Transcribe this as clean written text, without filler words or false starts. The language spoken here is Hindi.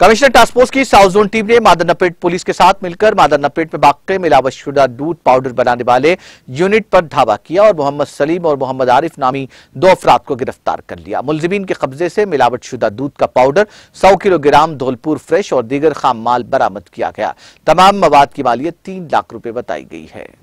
कमिश्नर टास्क फोर्स की साउथ जोन टीम ने मादनपेट पुलिस के साथ मिलकर मादनपेट में वाकई मिलावटशुदा दूध पाउडर बनाने वाले यूनिट पर धावा किया और मोहम्मद सलीम और मोहम्मद आरिफ नामी दो अफराद को गिरफ्तार कर लिया। मुलजिमीन के कब्जे से मिलावटशुदा दूध का पाउडर 100 किलोग्राम धौलपुर फ्रेश और दीगर खाम माल बरामद किया गया। तमाम मवाद की मालियत 3 लाख रुपए बताई गई है।